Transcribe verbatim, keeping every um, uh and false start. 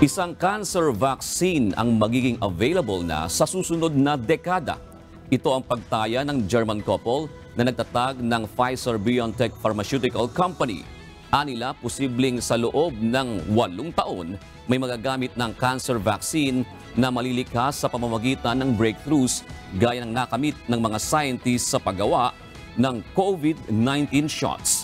Isang cancer vaccine ang magiging available na sa susunod na dekada. Ito ang pagtaya ng German couple na nagtatag ng Pfizer-BioNTech Pharmaceutical Company. Anila, posibleng sa loob ng walong taon may magagamit ng cancer vaccine na malilikas sa pamamagitan ng breakthroughs gaya ng nakamit ng mga scientists sa paggawa ng COVID nineteen shots.